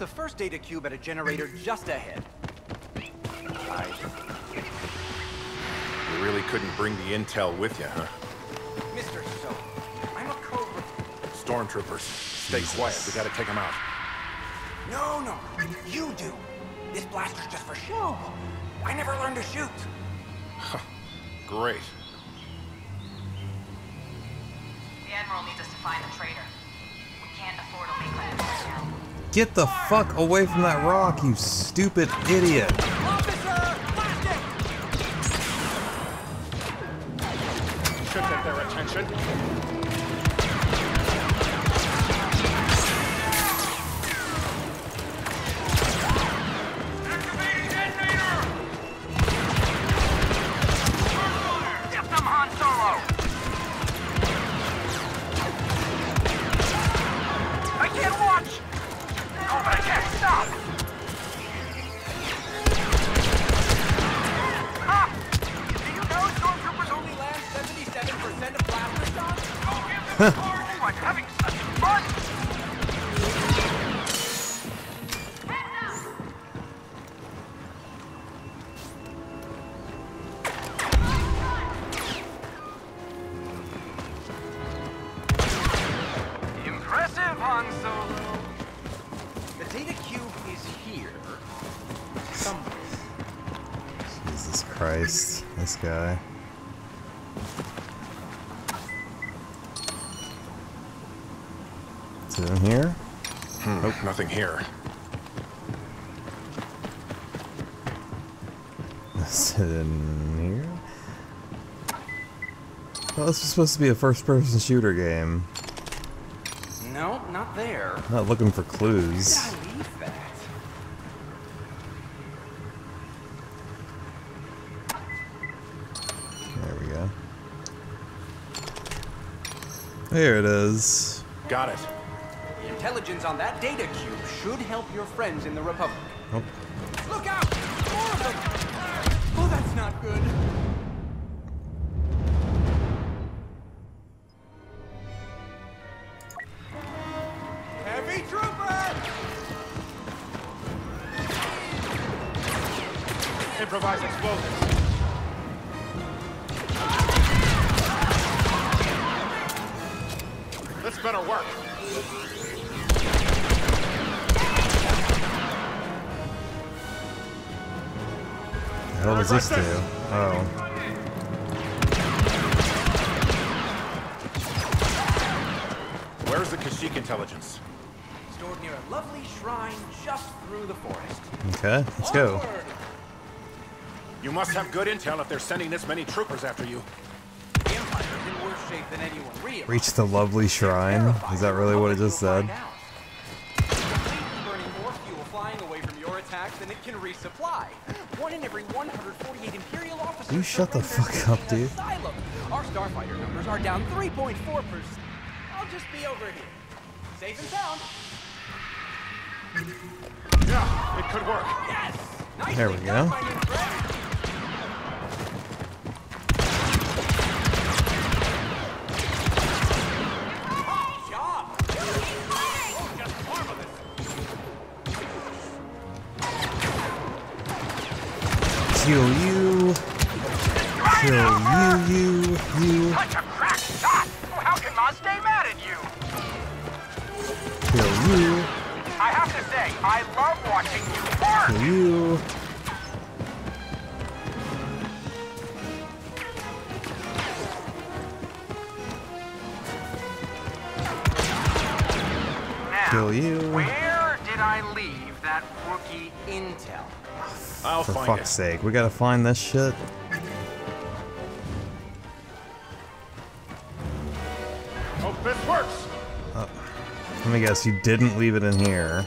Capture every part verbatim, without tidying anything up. the first data cube at a generator just ahead. Right. You really couldn't bring the intel with you, huh? Mister So, I'm a cobra. Stormtroopers, stay quiet. We gotta take them out. No, no, you do. This blaster's just for show. I never learned to shoot. Great. The Admiral needs us to find the traitor. We can't afford a leak landing right now. Get the fuck away from that rock, you stupid idiot. Officer, plastic! Should get their attention. This guy. Is it in here? Hmm, nope, nothing here. Is it in here? Well, this was supposed to be a first-person shooter game. No, not there. I'm not looking for clues. There it is. Got it. The intelligence on that data cube should help your friends in the Republic. Oh. Look out! More of them! Oh, that's not good. Heavy trooper! Improvise explosives. Better work. The hell does this do? Oh. Where's the Kashyyyk intelligence? Stored near a lovely shrine just through the forest. Okay, let's go. You must have good intel if they're sending this many troopers after you. Than anyone real. Reach the lovely shrine. Is that really what it just said? Burning more fuel flying away from your attacks than it can resupply. One in every one hundred forty-eight Imperial officers. You shut the fuck up, dude. Asylum. Our starfighter numbers are down three point four percent. I'll just be over here. Safe and sound. Yeah, it could work. Yes. There we go. Kill you, kill you, you, you. Such a crack shot! How can Maz stay mad at you? Kill you. I have to say, I love watching you work. Kill you. Now, kill you. Where did I leave that Wookiee intel? I'll For fuck's it. sake, we gotta find this shit. Hope this works. Oh. Let me guess, you didn't leave it in here.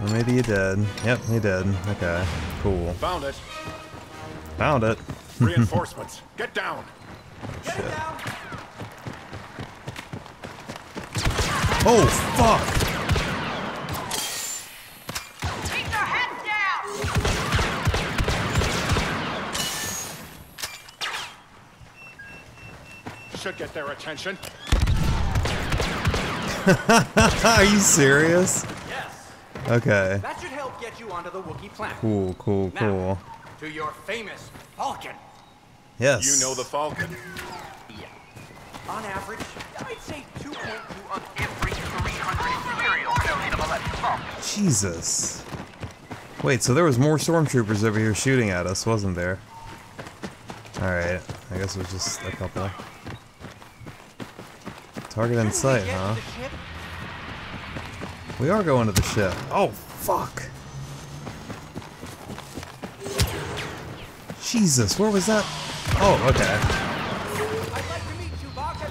Or maybe you did. Yep, you did. Okay, cool. Found it. Found it. Reinforcements. Get down. Get it down. Oh fuck! Should get their attention. Are you serious? Yes. Okay. That should help get you onto the Wookiee planet. Cool, cool, now, cool. To your famous Falcon. Yes. You know the Falcon. Yeah. On average, I'd say two point two on every three hundred imperial in a millennium Falcon. Jesus. Wait, so there was more stormtroopers over here shooting at us, wasn't there? Alright, I guess it was just a couple. Target in sight, huh? We are going to the ship. Oh, fuck! Jesus, where was that? Oh, okay. I'd like to meet Chewbacca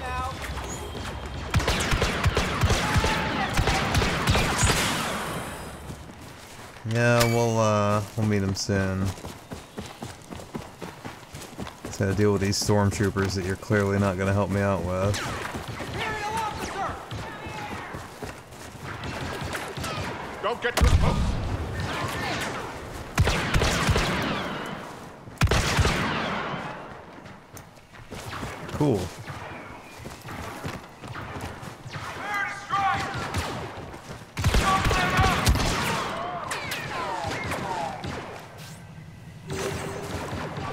now. Yeah, we'll uh, we'll meet him soon. Just gotta deal with these stormtroopers that you're clearly not gonna help me out with. Don't get too close. Cool.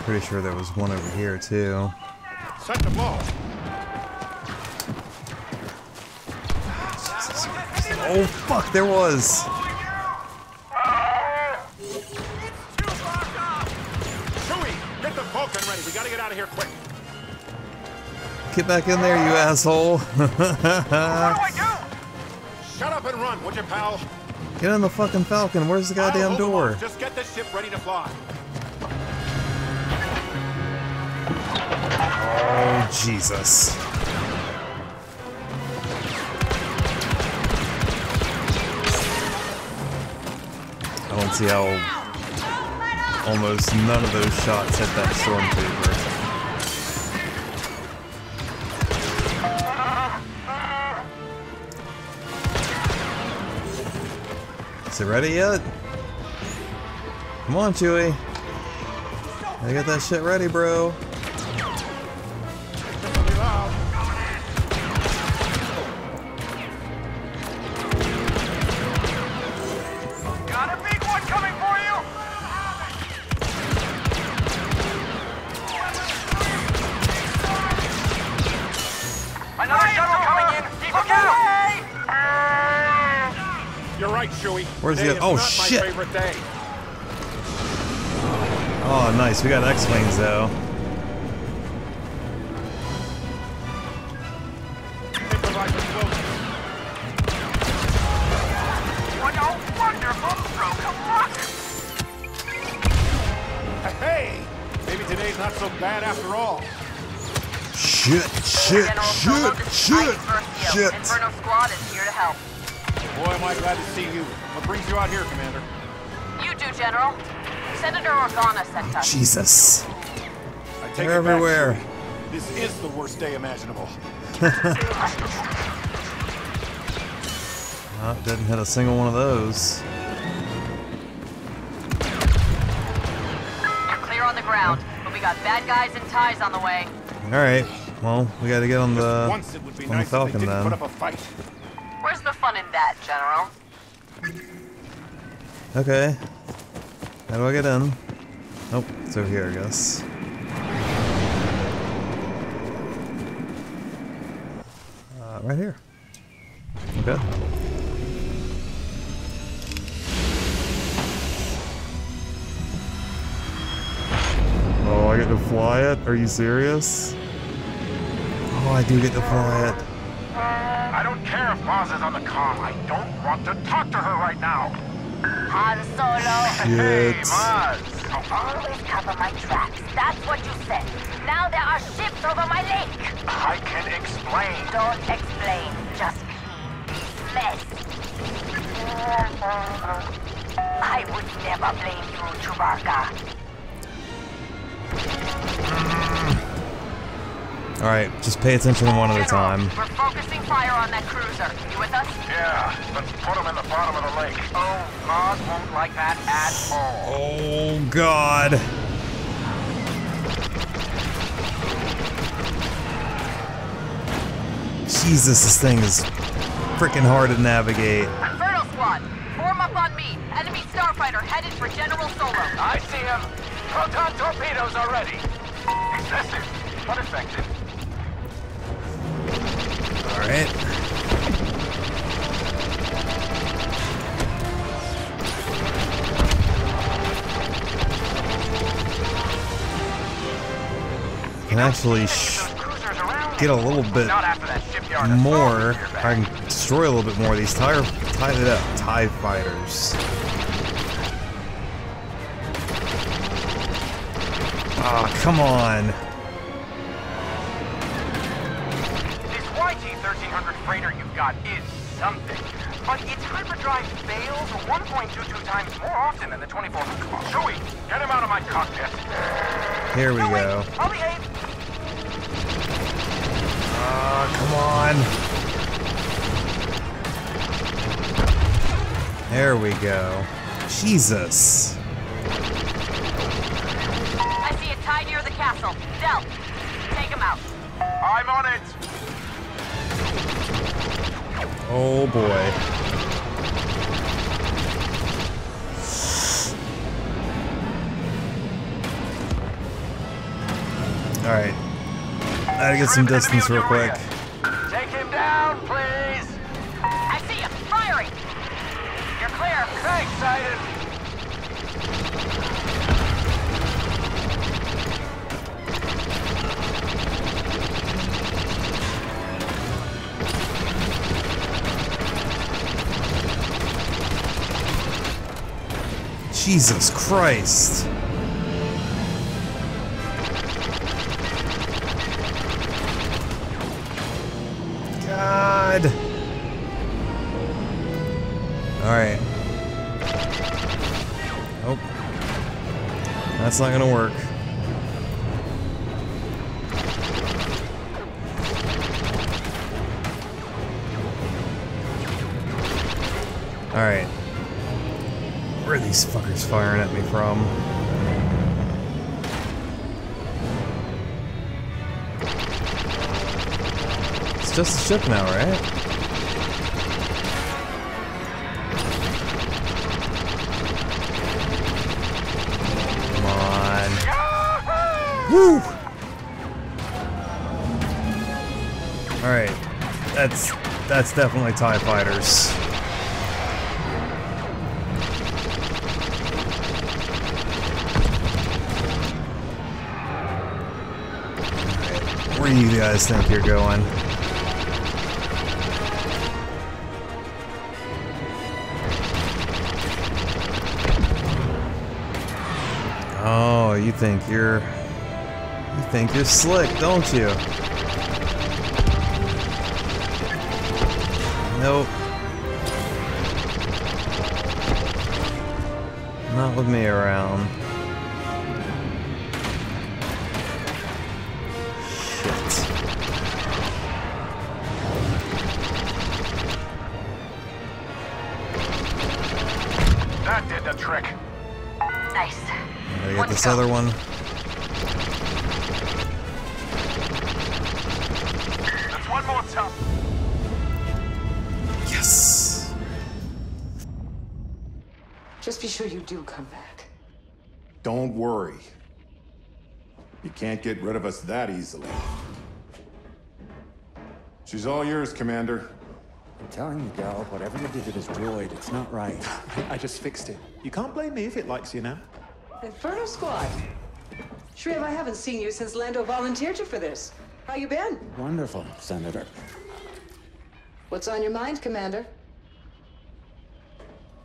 Pretty sure there was one over here too. Set the ball. Oh fuck! There was. Get back in there, you asshole! What do I do? Shut up and run, would you, pal? Get in the fucking Falcon. Where's the goddamn door? Just get the ship ready to fly. Oh Jesus! I don't see how almost none of those shots hit that stormtrooper. Is it ready yet? Come on, Chewie. I got that shit ready, bro. Got a big one coming for you. Another shuttle coming in. Look out! You're right, Chewie. Where's the other? Oh, shit. Oh, nice. We got X-Wings, though. What a wonderful stroke of luck. Hey, maybe today's not so bad after all. Shit, shit, shit, shit, shit. Inferno Squad is here to help. Boy, am I glad to see you. What brings you out here, Commander? You do, General. Senator Organa sent us. Jesus. I take They're it everywhere. Back. This is the worst day imaginable. Oh, didn't hit a single one of those. You're clear on the ground, but we got bad guys and ties on the way. Alright, well, we gotta get on the, once it would be on nice the Falcon if they didn't then. Put up a fight. Where's the fun in that, General? Okay. How do I get in? Nope, oh, it's over here, I guess. Uh, right here. Okay. Oh, I get to fly it? Are you serious? Oh, I do get to fly it. I don't care if Maz is on the comm. I don't want to talk to her right now. Han Solo. Hey, Maz. I always cover my tracks. That's what you said. Now there are ships over my lake. I can explain. Don't explain. Just please mess. I would never blame you, Chewbacca. Alright, just pay attention one at a time. We're focusing fire on that cruiser. You with us? Yeah, but put him in the bottom of the lake. Oh, Maz won't like that at all. Oh, God. Jesus, this thing is freaking hard to navigate. Inferno Squad, form up up on me. Enemy starfighter headed for General Solo. I see him. Proton torpedoes are ready. Excessive, but effective. All right. Can actually sh get a little bit more. I can destroy a little bit more of these tire tie it up TIE fighters. Ah, oh, come on. This Y T thirteen hundred freighter you've got is something, but its hyperdrive fails one point two two times more often than the twenty-four hundred. Chewie, get him out of my cockpit. Here we go. I'll behave. Uh, come on. There we go. Jesus. I see it tied near the castle. Del, take him out. I'm on it. Oh boy. All right. I gotta get some distance real quick. Take him down, please. I see you firing. You're clear. Thanks, Iden. Jesus Christ. Alright. Oh. That's not gonna work. Alright. Where are these fuckers firing at me from? It's just a ship now, right? Woo! Alright, that's, that's definitely TIE Fighters. Where do you guys think you're going? Oh, you think you're... You think you're slick, don't you? Nope. Not with me around. Shit. That did the trick. Nice. Gotta get this other one. Yes. Just be sure you do come back. Don't worry. You can't get rid of us that easily. She's all yours, Commander. I'm telling you, Gal, whatever you did to this droid, it's not right. I just fixed it. You can't blame me if it likes you now. Inferno Squad. Shriv, I haven't seen you since Lando volunteered you for this. How you been? Wonderful, Senator. What's on your mind, Commander?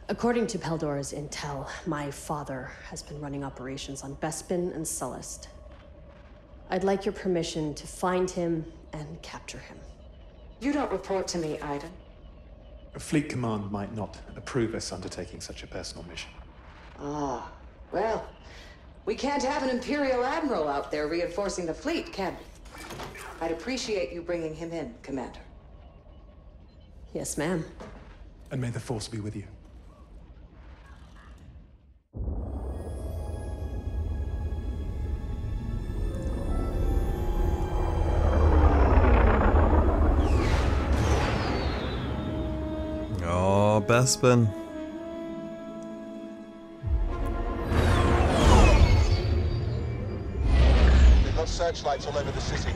According to Peldora's intel, my father has been running operations on Bespin and Sullust. I'd like your permission to find him and capture him. You don't report to me, Iden. A fleet command might not approve us undertaking such a personal mission. Ah, well, we can't have an Imperial Admiral out there reinforcing the fleet, can we? I'd appreciate you bringing him in, Commander. Yes, ma'am. And may the Force be with you. Oh, Bespin. searchlights all over the city.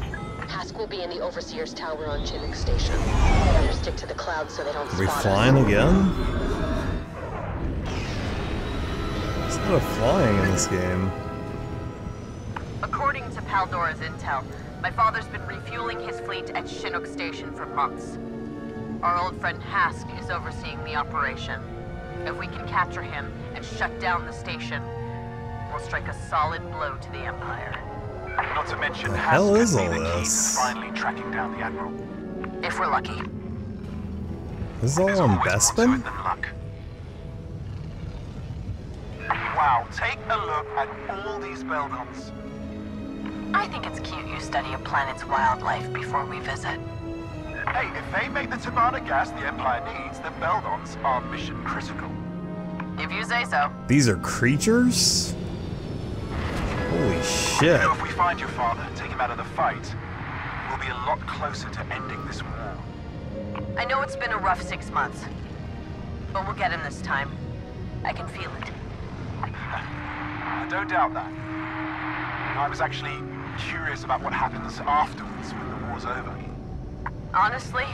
Hask will be in the Overseer's Tower on Chinook Station. Better stick to the clouds so they don't spot us. Are we flying again? There's a lot of flying in this game. According to Paldora's intel, my father's been refueling his fleet at Chinook Station for months. Our old friend Hask is overseeing the operation. If we can capture him and shut down the station, we'll strike a solid blow to the Empire. Not to mention, Hask is the key to finally tracking down the Admiral. If we're lucky. This is all on Bespin? Wow, take a look at all these Beldons. I think it's cute you study a planet's wildlife before we visit. Hey, if they make the Tabana gas the Empire needs, the Beldons are mission critical. If you say so. These are creatures? Holy shit. I know if we find your father, take him out of the fight, we'll be a lot closer to ending this war. I know it's been a rough six months, but we'll get him this time. I can feel it. I don't doubt that. I was actually curious about what happens afterwards when the war's over. Honestly,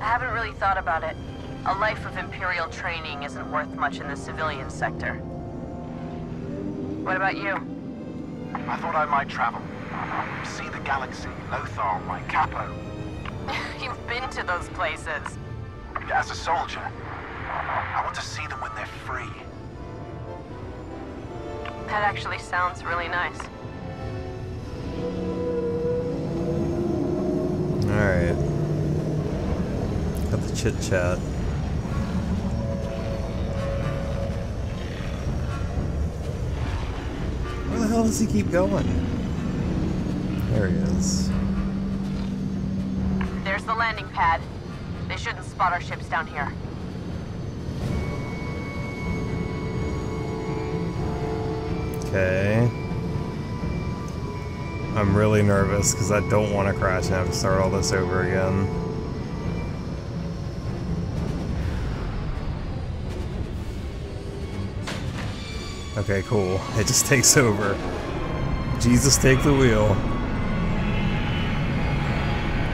I haven't really thought about it. A life of Imperial training isn't worth much in the civilian sector. What about you? I thought I might travel. See the galaxy, Lothal, my capo. You've been to those places. As a soldier, I want to see them when they're free. That actually sounds really nice. Alright. Got the chit chat. Where the hell does he keep going? There he is. There's the landing pad. They shouldn't spot our ships down here. Okay. I'm really nervous because I don't want to crash and have to start all this over again. Okay, cool. It just takes over. Jesus, take the wheel.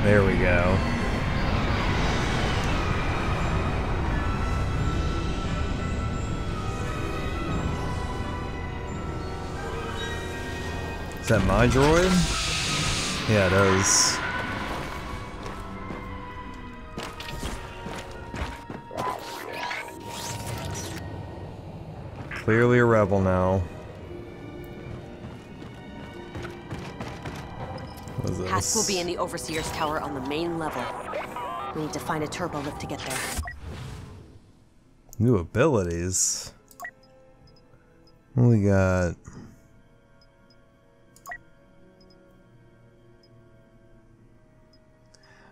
There we go. Is that my droid? Yeah, it is. Clearly a rebel now. What is this? Hask will be in the Overseer's Tower on the main level. We need to find a turbo lift to get there. New abilities. We got.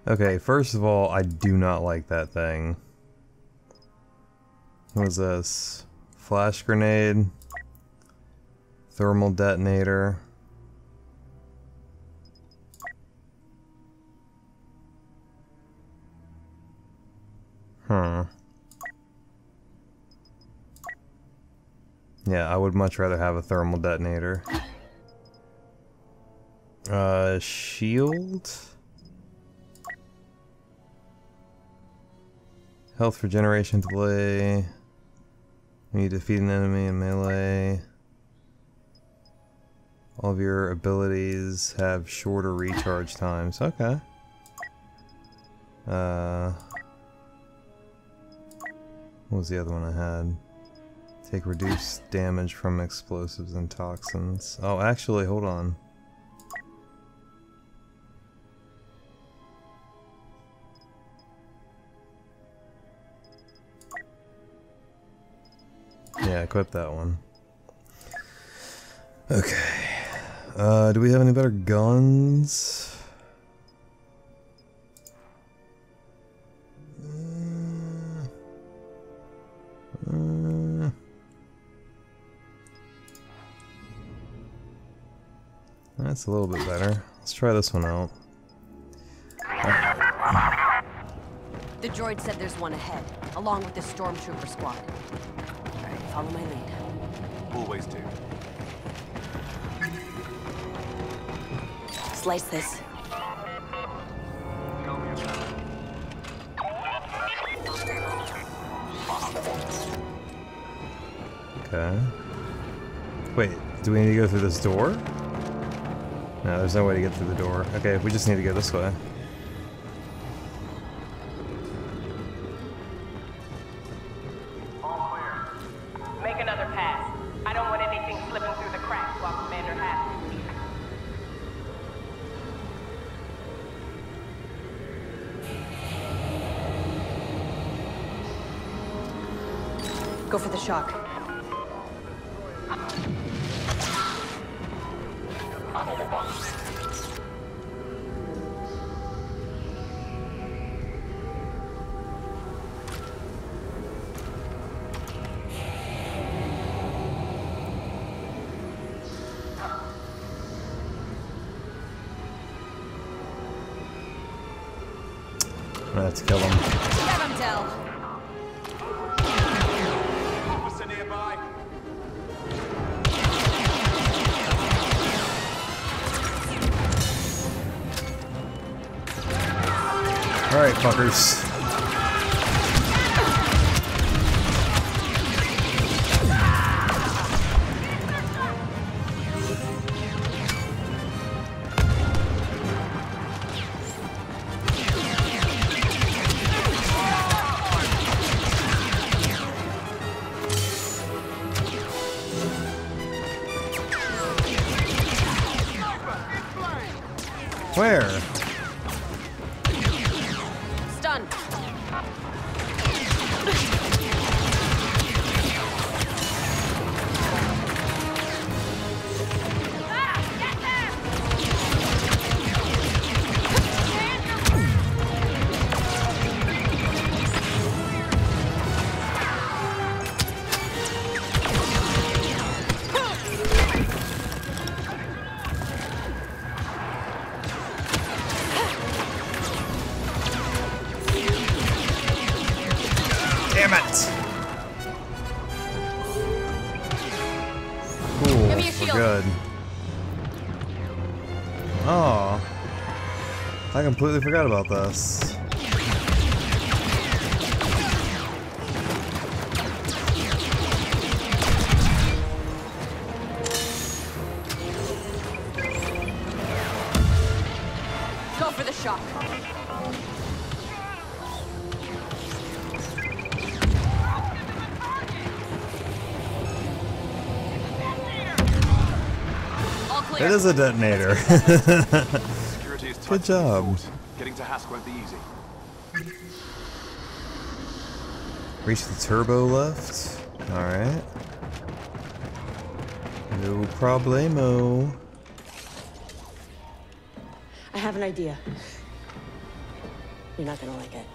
Okay, first of all, I do not like that thing. What is this? Flash grenade. Thermal detonator. Hmm. Yeah, I would much rather have a thermal detonator. Uh, shield? Health regeneration delay. When you defeat an enemy in melee. All of your abilities have shorter recharge times. Okay. Uh, what was the other one I had? Take reduced damage from explosives and toxins. Oh, actually, hold on. Yeah, equip that one. Okay. Uh, do we have any better guns? Uh, uh, that's a little bit better. Let's try this one out. Uh, the droid said there's one ahead, along with the stormtrooper squad. Follow my lead. Always do. slice this. Okay. Wait, do we need to go through this door? No, there's no way to get through the door. Okay, we just need to go this way. Go for the shock. Let's kill him. Let him tell. Alright, fuckers. Where? I completely forgot about this. Go for the shock. All clear. It is a detonator. Good job. Getting to Hask won't be easy. Reach the turbo left. Alright. No problemo. I have an idea. You're not gonna like it.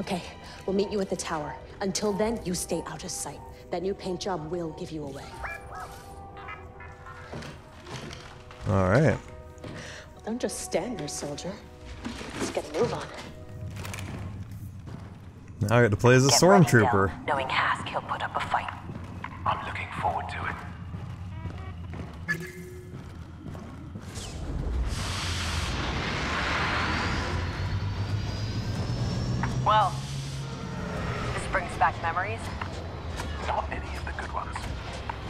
Okay, we'll meet you at the tower. Until then, you stay out of sight. That new paint job will give you away. All right. Well, don't just stand there, soldier. Let's get a move on. Now I get to play as a get stormtrooper. Down, knowing Hask, he'll put up a fight. I'm looking forward to it. Well, this brings back memories. Not any of the good ones.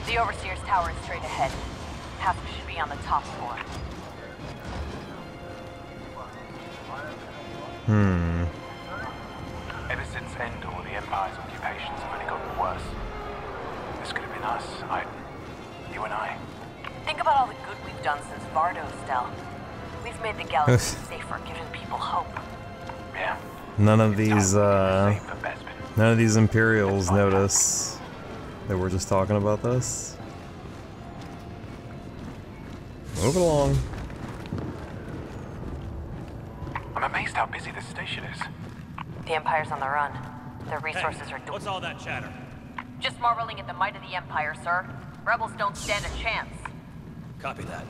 The Overseer's tower is straight ahead. Hask should be on the top floor. Hmm. Ever since Endor, the Empire's occupations have only gotten worse. This could have been us, Iden. You and I. Think about all the good we've done since Vardo Stell. We've made the galaxy safer, given people hope. Yeah. None of these, uh... none of these Imperials notice that we're just talking about this. Move along. I'm amazed how busy this station is. The Empire's on the run. Their resources hey, are dual. What's all that chatter? Just marveling at the might of the Empire, sir. Rebels don't stand a chance. Copy that.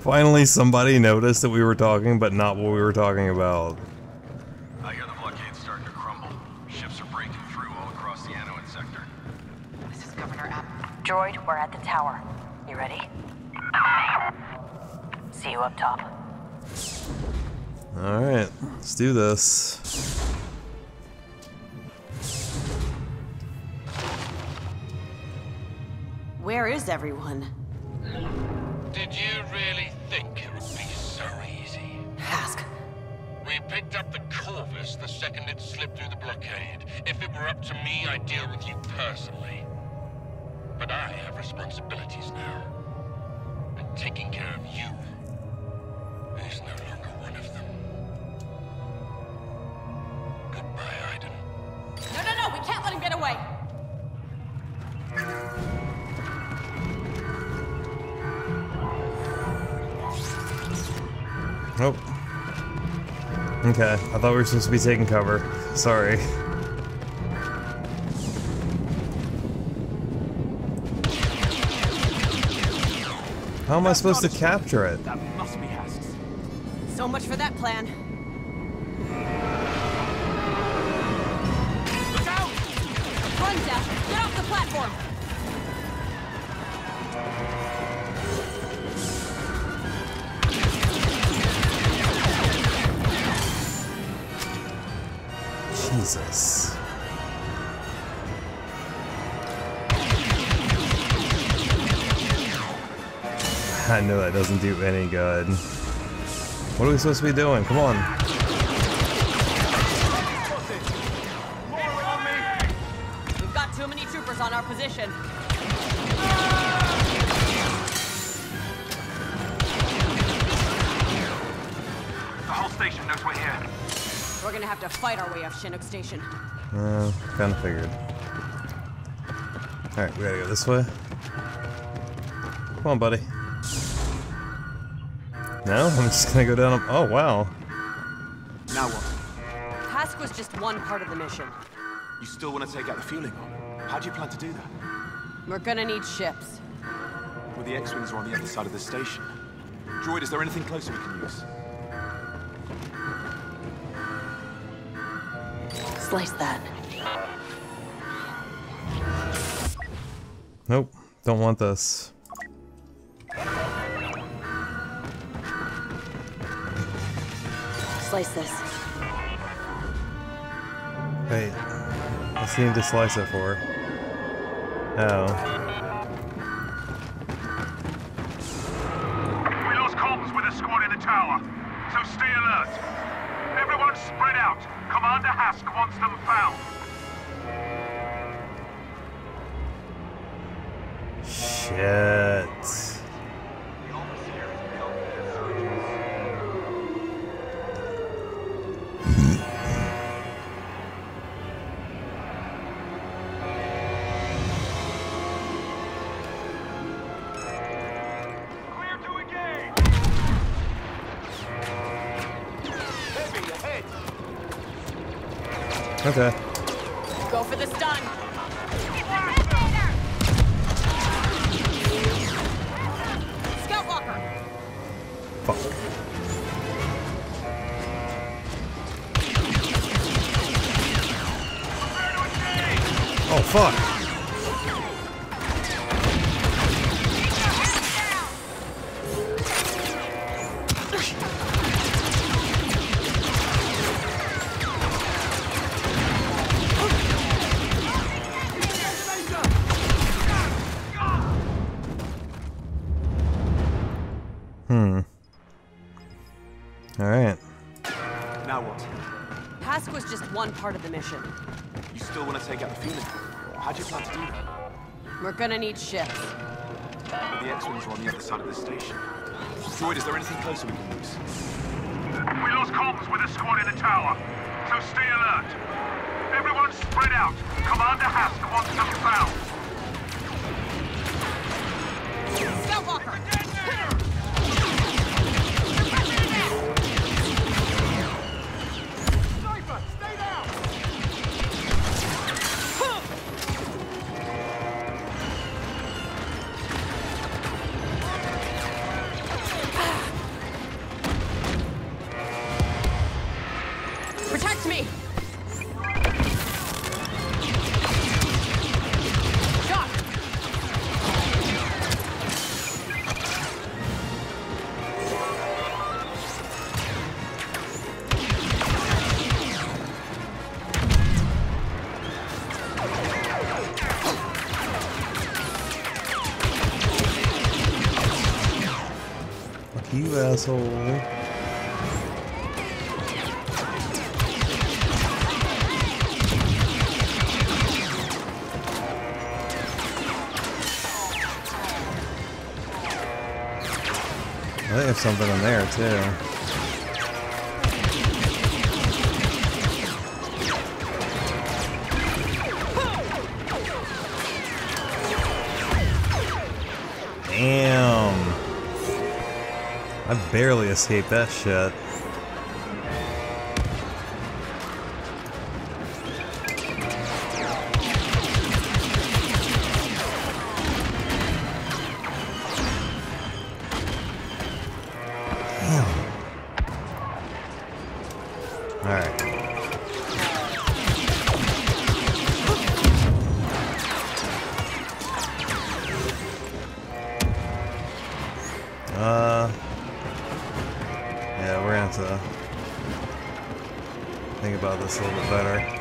Finally somebody noticed that we were talking, but not what we were talking about. I hear the blockade's starting to crumble. Ships are breaking through all across the Anoat We're at the tower. You ready? See you up top. Alright, let's do this. Where is everyone? Did you really think it would be so easy? Hask. We picked up the Corvus the second it slipped through the blockade. If it were up to me, I'd deal with you personally. But I have responsibilities now. And taking care of you is no longer one of them. Goodbye, Iden. No, no, no! We can't let him get away! Oh. Okay, I thought we were supposed to be taking cover. Sorry. How am I supposed to capture it? That must be Hask's. So much for that plan. Look out! Run, Zap! Get off the platform! Jesus. I know that doesn't do any good. What are we supposed to be doing? Come on. We've got too many troopers on our position. The whole station knows we're here. We're gonna have to fight our way off Chinook Station. Uh, kinda figured. Alright, we gotta go this way. Come on, buddy. No, I'm just gonna go down. Oh wow! Now what? Hask was just one part of the mission. You still want to take out the fueling on? How do you plan to do that? We're gonna need ships. Well, the X-wings are on the other side of the station. Droid, is there anything closer we can use? Slice that. Nope, don't want this. Slice this. Wait, I seem to slice it for. Oh. We lost comms with a squad in the tower, so stay alert. Everyone spread out. Commander Hask wants them found. Shit. Okay. Go for the stun. Skywalker. Fuck. Oh fuck. Part of the mission. You still want to take out the fueling? How do you plan to do that? We're gonna need ships. But the X-wings are on the other side of the station. Droid, is there anything closer we can use? We lost comms with a squad in the tower, so stay alert. Everyone spread out. Commander Hask wants them found. Skywalker! asshole. Well, they have something in there too. Damn! I barely escaped that shit. Damn! Alright. Uh, yeah, we're gonna have to think about this a little bit better.